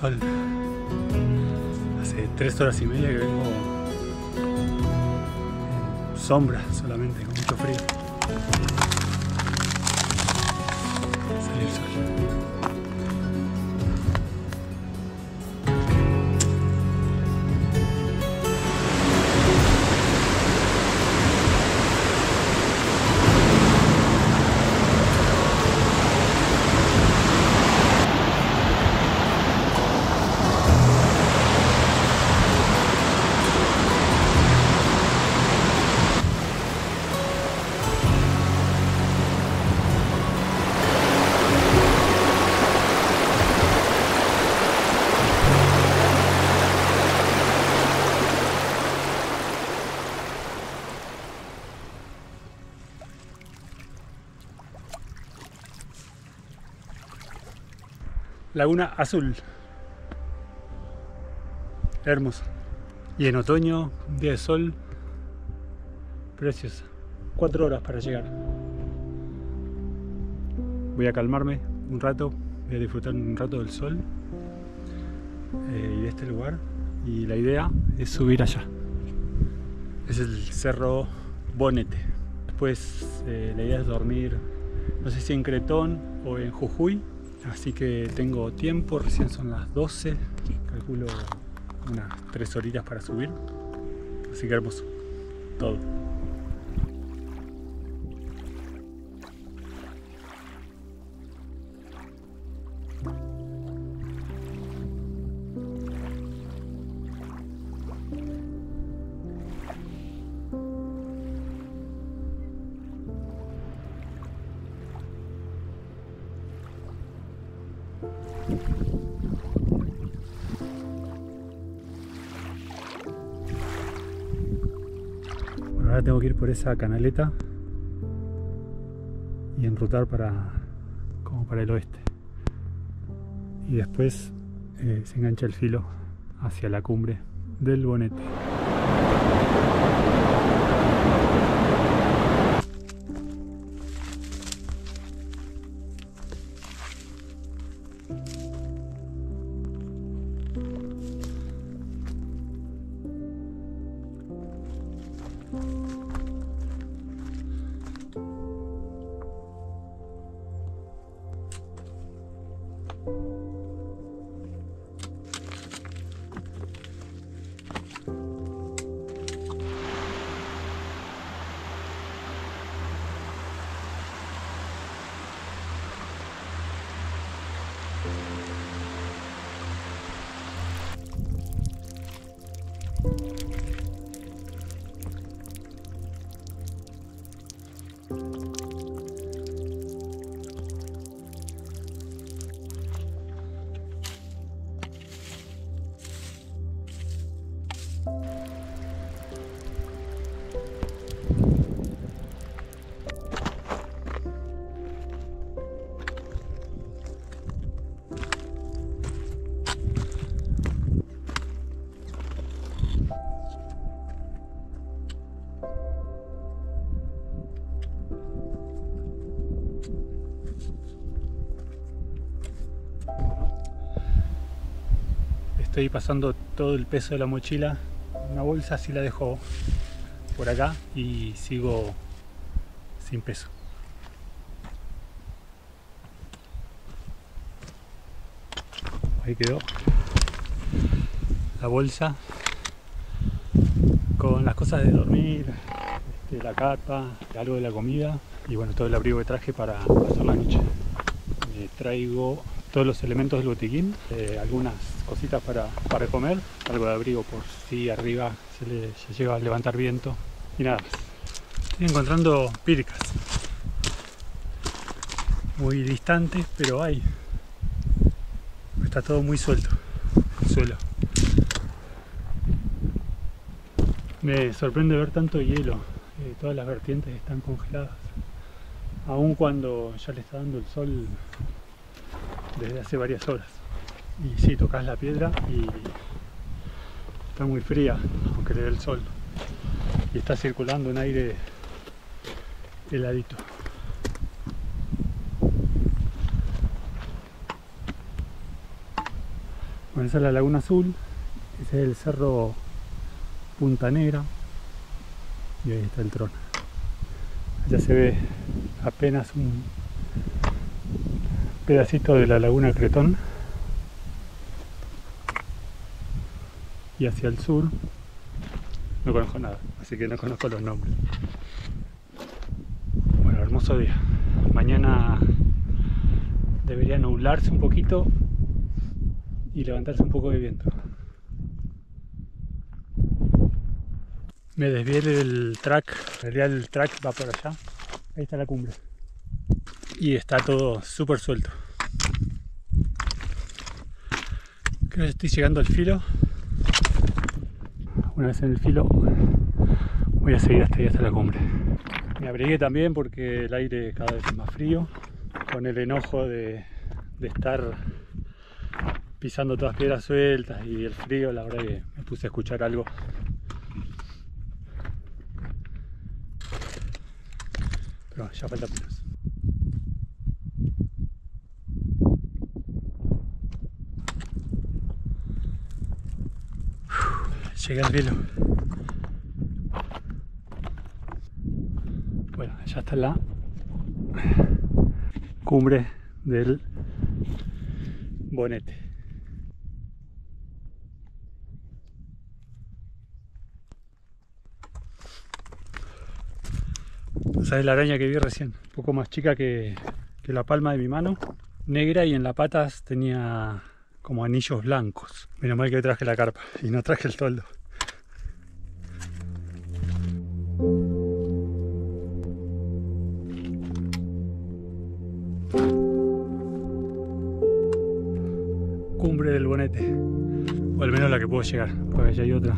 sol. Hace 3 horas y media que vengo en sombra solamente, con mucho frío. Sale el sol. Laguna Azul, hermosa, y en otoño, día de sol, preciosa. 4 horas para llegar. Voy a calmarme un rato, voy a disfrutar un rato del sol y de este lugar, y la idea es subir allá. Es el Cerro Bonete. Después la idea es dormir, no sé si en Cretón o en Jujuy. Así que tengo tiempo, recién son las 12, calculo unas 3 horitas para subir, así que hermoso, todo. Bueno, ahora tengo que ir por esa canaleta y enrutar como para el oeste, y después se engancha el filo hacia la cumbre del Bonete. Estoy pasando todo el peso de la mochila, una bolsa así la dejo por acá y sigo sin peso. Ahí quedó la bolsa con las cosas de dormir, la carpa, algo de la comida y bueno, todo el abrigo que traje para pasar la noche. Me traigo todos los elementos del botiquín, algunas cositas para comer, algo de abrigo por si arriba se llega a levantar viento y nada más. Estoy encontrando píricas, muy distantes, pero hay. Está todo muy suelto, el suelo. Me sorprende ver tanto hielo, todas las vertientes están congeladas, aun cuando ya le está dando el sol desde hace varias horas. Y si sí, tocas la piedra y está muy fría, aunque le dé el sol. Y está circulando un aire heladito. Bueno, esa es la Laguna Azul, ese es el Cerro Punta Negra y ahí está el Tron. Allá se ve apenas un pedacito de la Laguna Cretón. Y hacia el sur no conozco nada, así que no conozco los nombres. Bueno, hermoso día. Mañana debería nublarse un poquito y levantarse un poco de viento. Me desvié del track, en realidad el track va por allá. Ahí está la cumbre. Y está todo súper suelto. Creo que estoy llegando al filo. Una vez en el filo voy a seguir hasta ahí, hasta la cumbre. Me abrigué también porque el aire cada vez es más frío. Con el enojo de estar pisando todas piedras sueltas y el frío, la verdad que me puse a escuchar algo. Pero ya falta menos. Llegué al vilo. Bueno, ya está la cumbre del Bonete. Esa es la araña que vi recién, un poco más chica que la palma de mi mano, negra, y en las patas tenía como anillos blancos. Menos mal que traje la carpa y no traje el toldo. Cumbre del Bonete, o al menos la que puedo llegar, porque allá hay otra.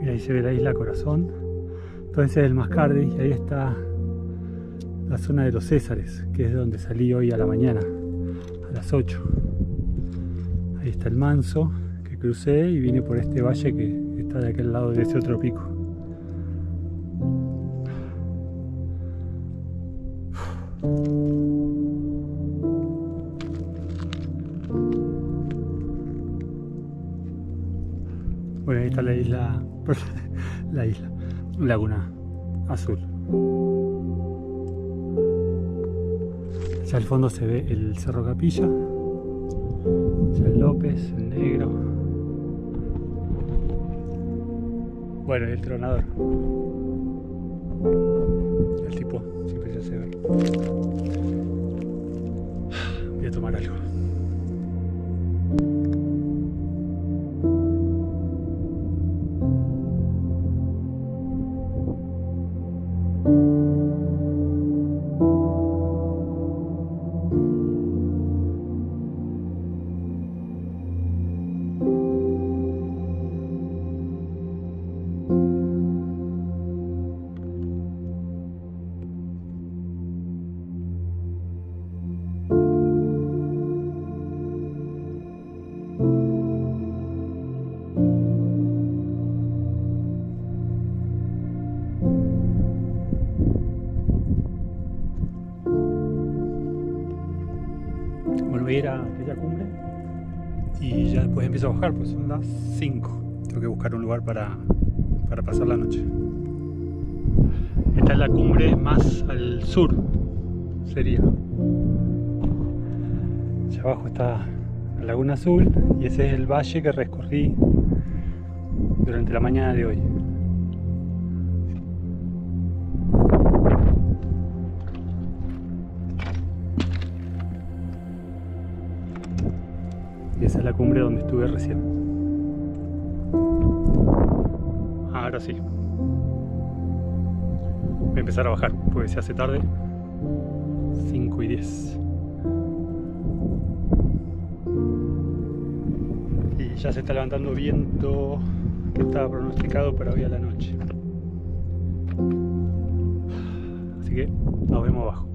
Mira, ahí se ve la isla Corazón. Entonces es el Mascardi y ahí está la zona de Los Césares, que es de donde salí hoy a la mañana, a las 8. Ahí está el Manso, que crucé y vine por este valle que está de aquel lado de ese otro pico. Bueno, ahí está la isla, Laguna Azul. Ya al fondo se ve el Cerro Capilla, el López, el Negro. Bueno, y el Tronador. El tipo siempre se hace ver. Voy a tomar algo. A aquella cumbre y ya después empiezo a bajar, pues son las 5. Tengo que buscar un lugar para pasar la noche. Esta es la cumbre más al sur, sería. Allá abajo está la Laguna Azul y ese es el valle que recorrí durante la mañana de hoy. Esa es la cumbre donde estuve recién. Ahora sí. Voy a empezar a bajar, porque se hace tarde. 5:10. Y ya se está levantando viento que estaba pronosticado para hoy a la noche. Así que nos vemos abajo.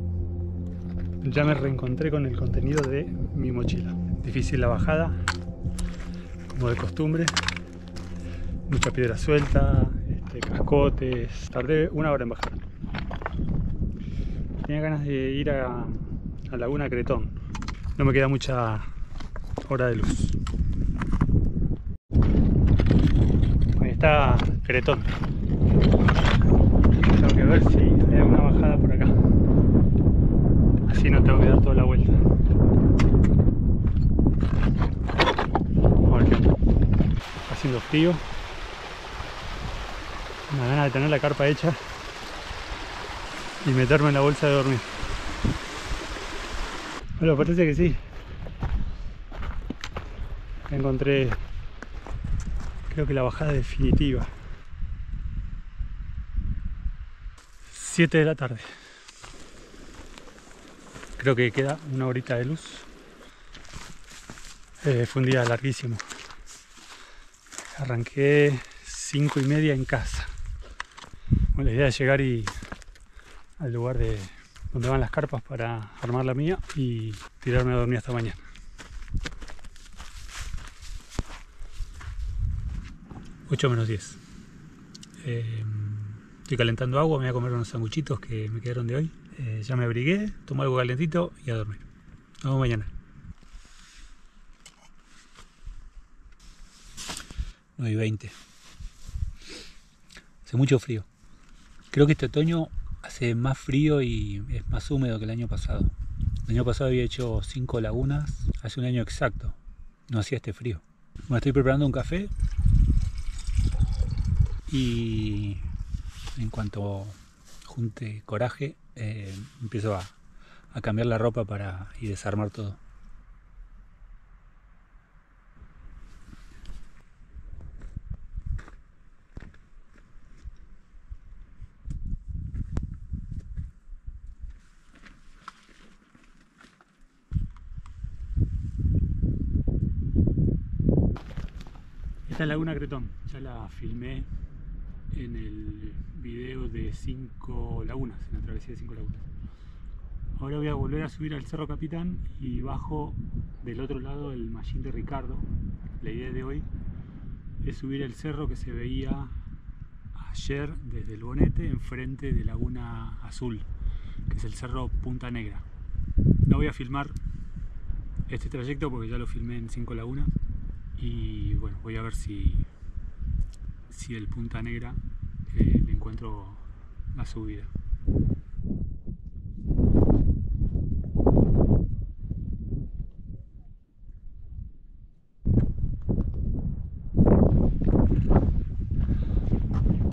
Ya me reencontré con el contenido de mi mochila. Difícil la bajada, como de costumbre, mucha piedra suelta, cascotes. Tardé una hora en bajar. Tenía ganas de ir a Laguna Cretón. No me queda mucha hora de luz. Ahí está Cretón. Tengo que ver si hay alguna bajada por acá. Así no tengo que dar toda la vuelta. Porque está haciendo frío. Una gana de tener la carpa hecha y meterme en la bolsa de dormir. Bueno, parece que sí. Encontré, creo que la bajada definitiva. 7 de la tarde. Creo que queda una horita de luz. Fue un día larguísimo. Arranqué 5:30 en casa. Bueno, la idea es llegar y al lugar de donde van las carpas para armar la mía y tirarme a dormir hasta mañana. ...8 menos 10... estoy calentando agua, me voy a comer unos sanguchitos que me quedaron de hoy. Ya me abrigué, tomo algo calentito y a dormir. Nos vemos mañana. No hay 20. Hace mucho frío. Creo que este otoño hace más frío y es más húmedo que el año pasado. El año pasado había hecho 5 lagunas, hace un año exacto. No hacía este frío. Bueno, estoy preparando un café. Y en cuanto junte coraje, empiezo a cambiar la ropa y desarmar todo. Esta es Laguna Cretón, ya la filmé en el video de 5 lagunas, en la travesía de 5 lagunas. Ahora voy a volver a subir al Cerro Capitán y bajo del otro lado el Mallín de Ricardo. La idea de hoy es subir el cerro que se veía ayer desde el Bonete, enfrente de Laguna Azul, que es el Cerro Punta Negra. No voy a filmar este trayecto porque ya lo filmé en 5 lagunas. Y bueno, voy a ver si el Punta Negra le encuentro la subida.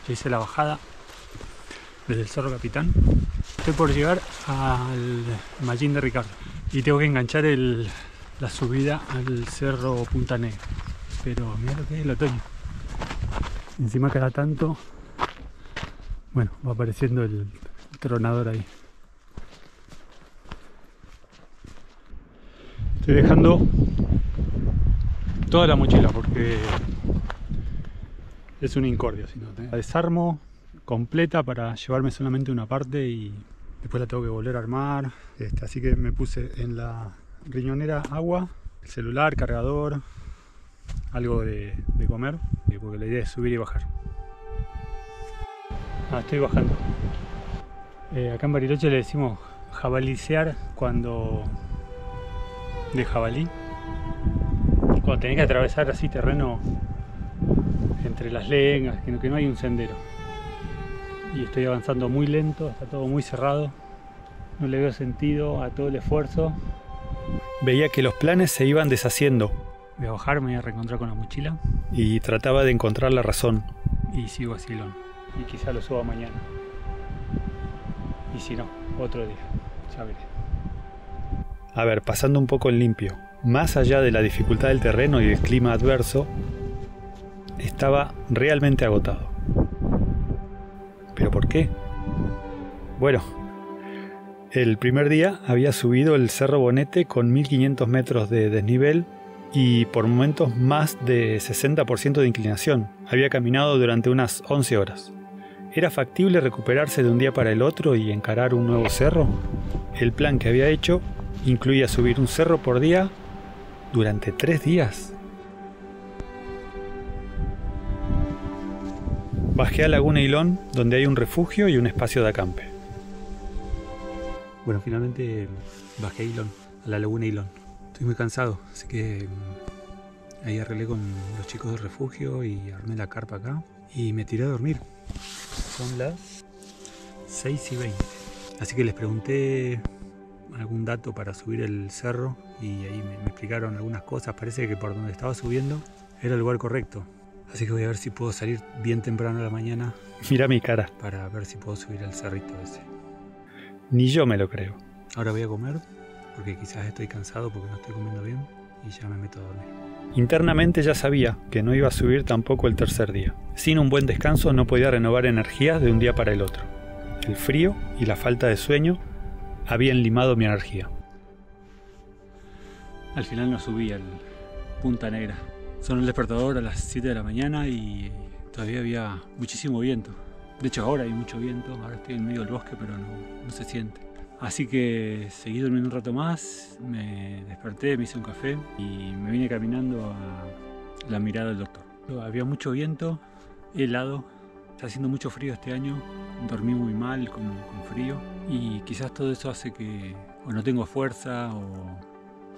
Ya hice la bajada desde el Zorro Capitán. Estoy por llegar al Mallín de Ricardo y tengo que enganchar la subida al Cerro Punta Negra. Pero mira lo que es el otoño. Encima cada tanto, bueno, va apareciendo el Tronador ahí. Estoy dejando toda la mochila porque es un incordio. Si no, la desarmo completa para llevarme solamente una parte y después la tengo que volver a armar. Así que me puse en la riñonera agua, el celular, cargador, algo de comer, porque la idea es subir y bajar. Estoy bajando. Acá en Bariloche le decimos jabalicear cuando de jabalí, cuando tenés que atravesar así terreno entre las lengas, que no hay un sendero. Y estoy avanzando muy lento, está todo muy cerrado, no le veo sentido a todo el esfuerzo. Veía que los planes se iban deshaciendo. Voy a bajar, me voy a reencontrar con la mochila. Y trataba de encontrar la razón. Y sigo así, Ilón. Y quizá lo suba mañana. Y si no, otro día. Ya veré. A ver, pasando un poco en limpio. Más allá de la dificultad del terreno y del clima adverso, estaba realmente agotado. ¿Pero por qué? Bueno, el primer día había subido el Cerro Bonete con 1500 metros de desnivel y por momentos más de 60% de inclinación. Había caminado durante unas 11 horas. ¿Era factible recuperarse de un día para el otro y encarar un nuevo cerro? El plan que había hecho incluía subir un cerro por día durante 3 días. Bajé a Laguna Ilón, donde hay un refugio y un espacio de acampe. Bueno, finalmente bajé a Ilón, a la Laguna Ilón. Estoy muy cansado, así que ahí arreglé con los chicos del refugio y armé la carpa acá y me tiré a dormir. Son las 6:20. Así que les pregunté algún dato para subir el cerro y ahí me explicaron algunas cosas. Parece que por donde estaba subiendo era el lugar correcto. Así que voy a ver si puedo salir bien temprano a la mañana. Mira mi cara. Para ver si puedo subir al cerrito ese. Ni yo me lo creo. Ahora voy a comer, porque quizás estoy cansado porque no estoy comiendo bien, y ya me meto a dormir. Internamente ya sabía que no iba a subir tampoco el tercer día. Sin un buen descanso no podía renovar energías de un día para el otro. El frío y la falta de sueño habían limado mi energía. Al final no subí al Punta Negra. Sonó el despertador a las 7 de la mañana y todavía había muchísimo viento. De hecho ahora hay mucho viento, ahora estoy en medio del bosque pero no se siente. Así que seguí durmiendo un rato más, me desperté, me hice un café y me vine caminando a la mirada del doctor. Había mucho viento, helado, está haciendo mucho frío este año, dormí muy mal con frío y quizás todo eso hace que o no tengo fuerza o...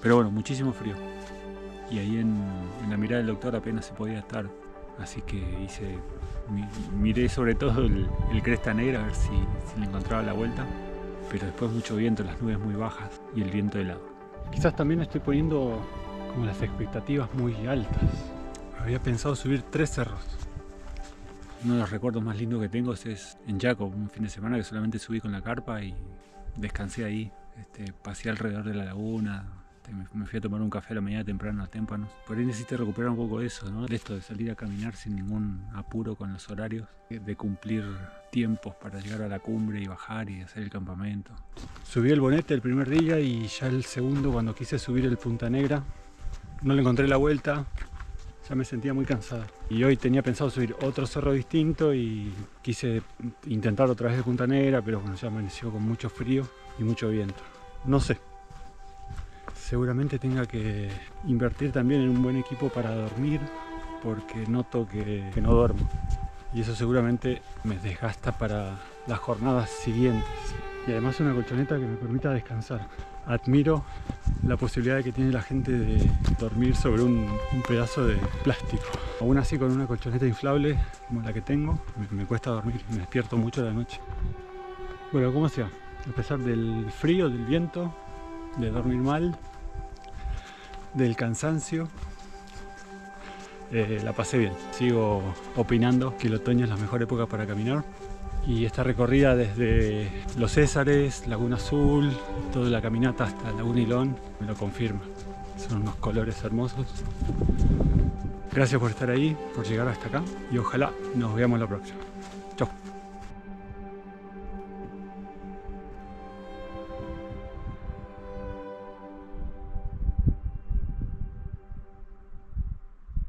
Pero bueno, muchísimo frío. Y ahí en la mirada del doctor apenas se podía estar. Así que miré sobre todo el cresta negra a ver si le encontraba la vuelta, pero después mucho viento, las nubes muy bajas y el viento helado. Quizás también estoy poniendo como las expectativas muy altas. Había pensado subir 3 cerros. Uno de los recuerdos más lindos que tengo es en Jacob, un fin de semana que solamente subí con la carpa y descansé ahí. Pasé alrededor de la laguna. Me fui a tomar un café a la mañana temprano a Témpanos. Por ahí necesité recuperar un poco eso, ¿no? Esto de salir a caminar sin ningún apuro con los horarios, de cumplir tiempos para llegar a la cumbre y bajar y hacer el campamento. Subí el Bonete el primer día y ya el segundo, cuando quise subir el Punta Negra, no le encontré la vuelta, ya me sentía muy cansado. Y hoy tenía pensado subir otro cerro distinto y quise intentar otra vez el Punta Negra, pero bueno, ya amaneció con mucho frío y mucho viento. No sé. Seguramente tenga que invertir también en un buen equipo para dormir, porque noto que no duermo. Y eso seguramente me desgasta para las jornadas siguientes. Y además una colchoneta que me permita descansar. Admiro la posibilidad que tiene la gente de dormir sobre un pedazo de plástico. Aún así con una colchoneta inflable como la que tengo, me cuesta dormir. Me despierto mucho a la noche. Bueno, ¿cómo sea? A pesar del frío, del viento, de dormir mal, del cansancio, la pasé bien. Sigo opinando que el otoño es la mejor época para caminar y esta recorrida desde Los Césares, Laguna Azul, toda la caminata hasta Laguna Ilón me lo confirma. Son unos colores hermosos. Gracias por estar ahí, por llegar hasta acá y ojalá nos veamos la próxima. Chau.